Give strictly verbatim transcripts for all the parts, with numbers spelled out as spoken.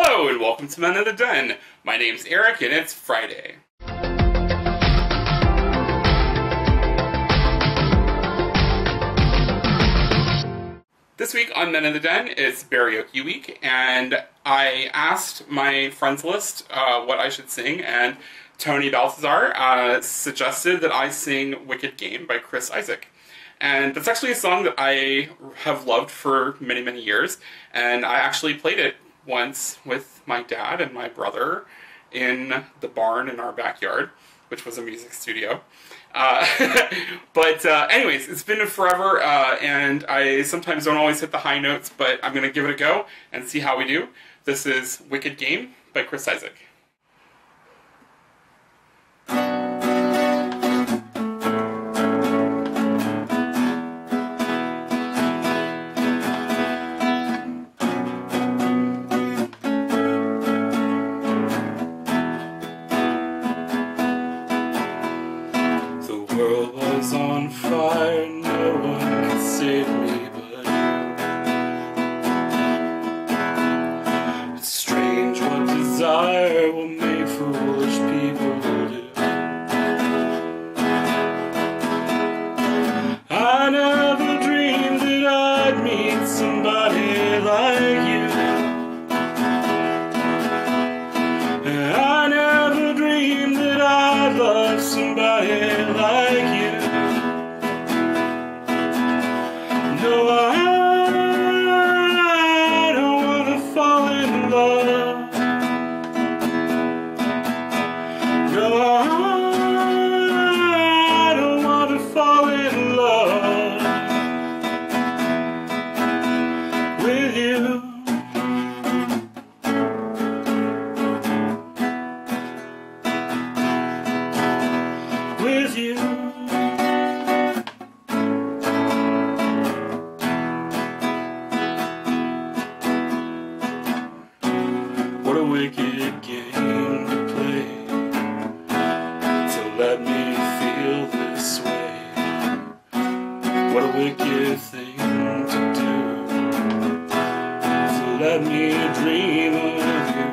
Hello and welcome to Men in the Den. My name's Eric and it's Friday. This week on Men in the Den is Bearaoke Week, and I asked my friends list uh, what I should sing, and Tony Balthazar uh, suggested that I sing Wicked Game by Chris Isaak. And that's actually a song that I have loved for many, many years, and I actually played it once with my dad and my brother in the barn in our backyard, which was a music studio. Uh, but uh, anyways, it's been forever, uh, and I sometimes don't always hit the high notes, but I'm going to give it a go and see how we do. This is Wicked Game by Chris Isaak. On fire, no one can save me but you. It's strange what desire will make foolish people do. I never dreamed that I'd meet somebody like you. And I never dreamed that I'd love somebody like you. Wicked game to play, to let me feel this way. What a wicked thing to do, to let me dream of you.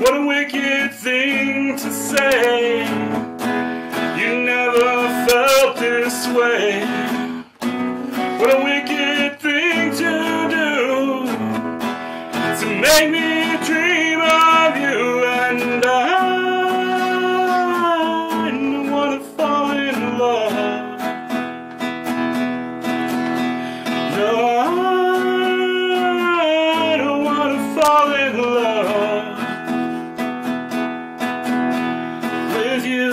What a wicked thing to say, you never felt this way. What a wicked thing to do, to make me dream of you, and I don't want to fall in love. No, I don't want to fall in love with you.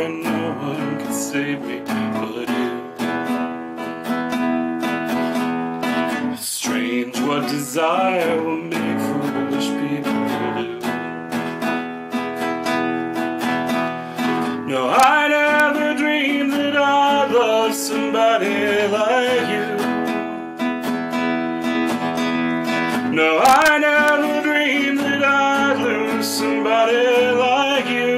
No one can save me but you. It's strange what desire will make foolish people do. No, I never dreamed that I'd love somebody like you. No, I never dreamed that I'd lose somebody like you.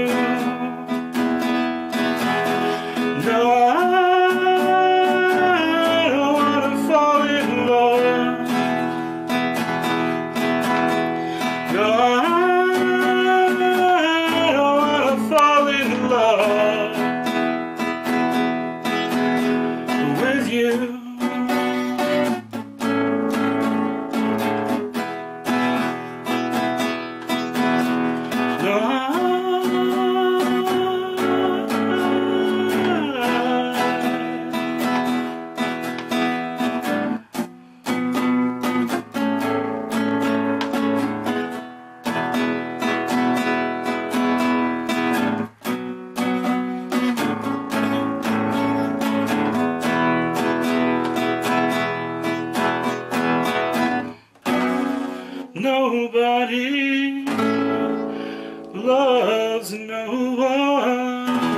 loves no one.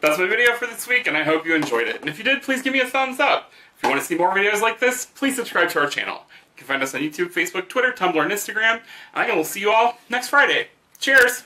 That's my video for this week, and I hope you enjoyed it. And if you did, please give me a thumbs up. If you want to see more videos like this, please subscribe to our channel. You can find us on YouTube, Facebook, Twitter, Tumblr, and Instagram. And I will see you all next Friday. Cheers!